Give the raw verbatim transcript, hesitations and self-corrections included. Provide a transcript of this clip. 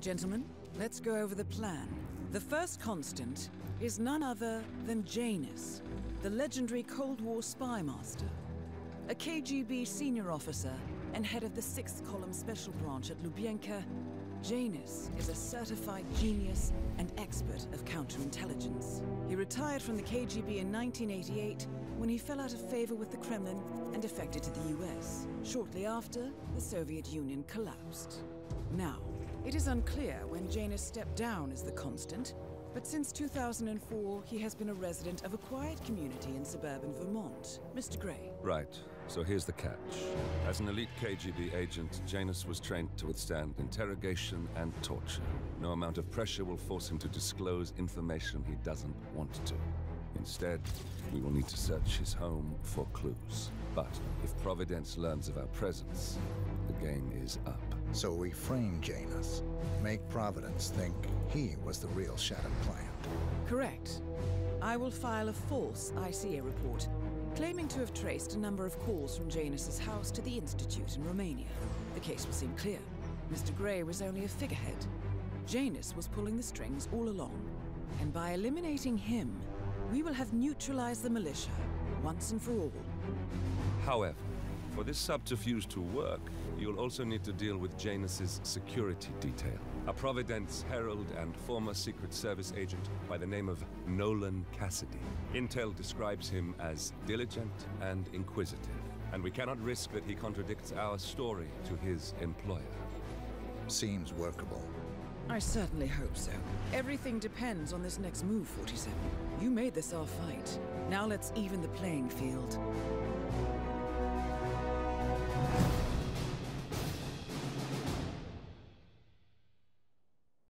Gentlemen, let's go over the plan. The first constant is none other than Janus, the legendary Cold War spy master, a K G B senior officer and head of the sixth Column Special Branch at Lubyanka. Janus is a certified genius and expert of counterintelligence. He retired from the K G B in nineteen eighty-eight when he fell out of favor with the Kremlin and defected to the U S. Shortly after, the Soviet Union collapsed. Now, it is unclear when Janus stepped down as the constant, but since two thousand four, he has been a resident of a quiet community in suburban Vermont. Mister Gray. Right. So here's the catch. As an elite K G B agent, Janus was trained to withstand interrogation and torture. No amount of pressure will force him to disclose information he doesn't want to. Instead, we will need to search his home for clues. But if Providence learns of our presence, the game is up. So we frame Janus, make Providence think he was the real Shattered Plant. Correct. I will file a false I C A report, claiming to have traced a number of calls from Janus's house to the Institute in Romania. The case will seem clear. Mister Gray was only a figurehead. Janus was pulling the strings all along, and by eliminating him, we will have neutralized the militia once and for all. However, for this subterfuge to work, you'll also need to deal with Janus's security detail. A Providence herald and former Secret Service agent by the name of Nolan Cassidy. Intel describes him as diligent and inquisitive, and we cannot risk that he contradicts our story to his employer. Seems workable. I certainly hope so. Everything depends on this next move, forty-seven. You made this our fight. Now let's even the playing field.